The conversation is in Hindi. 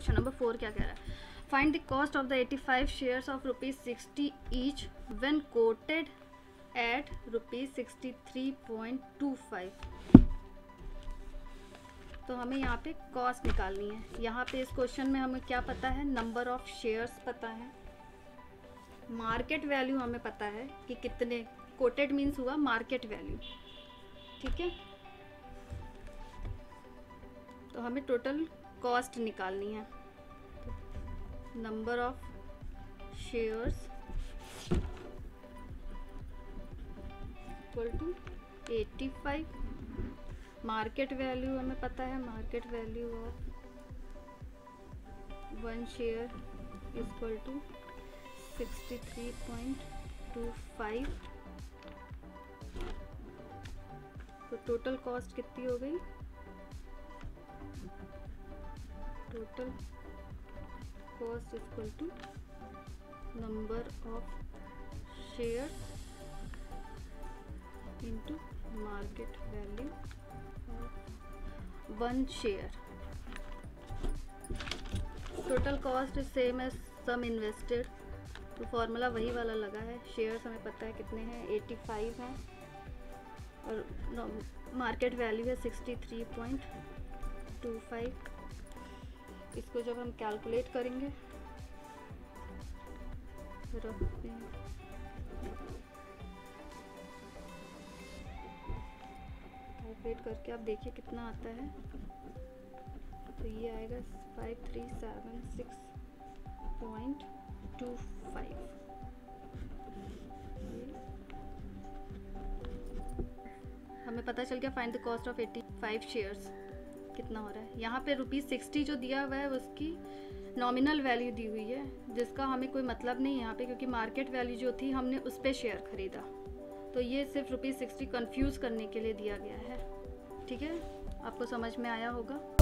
क्वेश्चन नंबर 4 क्या कह रहा है, find the cost of the 85 shares of ₹60 each when quoted at ₹63.25। तो हमें यहाँ पे कॉस्ट निकालनी है। यहाँ पे इस क्वेश्चन में हमें क्या पता है, नंबर ऑफ शेयर्स पता है, मार्केट वैल्यू हमें पता है कि कितने, कोटेड मीन्स हुआ मार्केट वैल्यू, ठीक है। तो हमें टोटल कॉस्ट निकालनी है, number of shares equal to 85, market value हमें पता है, market value of one share equal to 63.25। तो टोटल कॉस्ट कितनी हो गई, total cost equal to number of share into market value one share. Total cost same है सम इन्वेस्टेड, तो फॉर्मूला वही वाला लगा है। शेयर्स हमें पता है कितने हैं, 85 हैं, और मार्केट वैल्यू है 63.25। इसको जब हम कैलकुलेट करेंगे करके आप देखिए कितना आता है। तो ये आएगा 5376.25। हमें पता चल गया find the cost of 85 shares कितना हो रहा है। यहाँ पे ₹60 जो दिया हुआ है उसकी नॉमिनल वैल्यू दी हुई है, जिसका हमें कोई मतलब नहीं है यहाँ पे, क्योंकि मार्केट वैल्यू जो थी हमने उस पर शेयर खरीदा। तो ये सिर्फ ₹60 कंफ्यूज करने के लिए दिया गया है, ठीक है। आपको समझ में आया होगा।